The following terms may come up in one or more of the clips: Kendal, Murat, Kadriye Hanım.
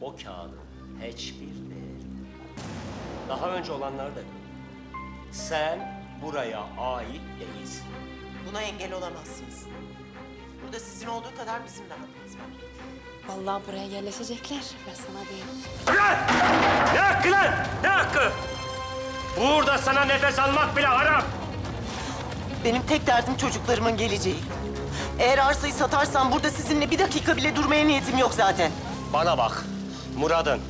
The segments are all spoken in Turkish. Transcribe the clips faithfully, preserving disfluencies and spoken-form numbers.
o kağıdın hiçbir değeri yok. Daha önce olanları da gördüm. Sen buraya ait değilsin. Buna engel olamazsınız. Burada sizin olduğu kadar bizim de hakkımız var. Vallahi buraya yerleşecekler. Ben sana diyeyim. Lan! Ne hakkı lan? Ne hakkı? Burada sana nefes almak bile haram. Benim tek derdim çocuklarımın geleceği. Eğer arsayı satarsam burada sizinle bir dakika bile durmaya niyetim yok zaten. Bana bak, Murat'ın,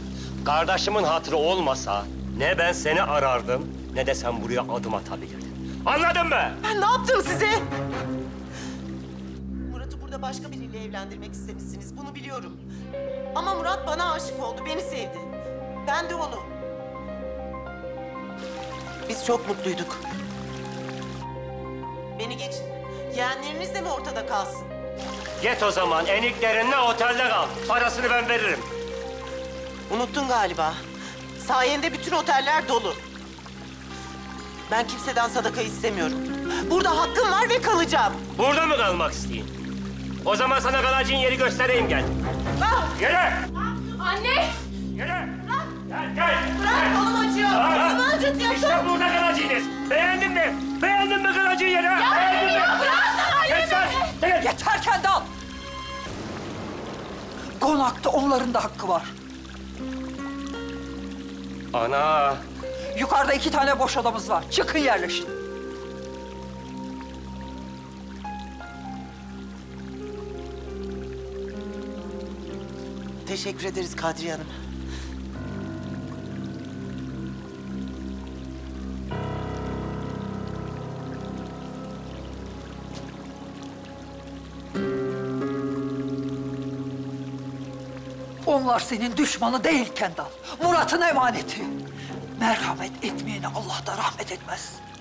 kardeşimin hatırı olmasa ne ben seni arardım ne de sen buraya adım atabilirdin. Anladın mı? Ben ne yaptım size? Murat'ı burada başka biriyle evlendirmek istemişsiniz, bunu biliyorum. Ama Murat bana aşık oldu, beni sevdi. Ben de onu. Biz çok mutluyduk. Beni geçin. Yeğenleriniz de mi ortada kalsın? Git o zaman eniklerinle otelde kal. Parasını ben veririm. Unuttun galiba. Sayende bütün oteller dolu. Ben kimseden sadaka istemiyorum. Burada hakkım var ve kalacağım. Burada mı kalmak isteyin? O zaman sana kalacağın yeri göstereyim, gel. Bak! Yere! Anne! Yere! Bırak! Gel, gel! Bırak, kolum acıyor. Kolum acıtıyorsun. İşte burada kalacaksınız. Beğendin mi? Beğendin mi kalacağın yeri? Ya benim ya! Bırak! Yeter kendi al! Konakta onların da hakkı var. Ana! Yukarıda iki tane boş odamız var. Çıkın yerleşin. Teşekkür ederiz Kadriye Hanım. Onlar senin düşmanı değil Kendal. Murat'ın emaneti. Merhamet etmeyene Allah da rahmet etmez.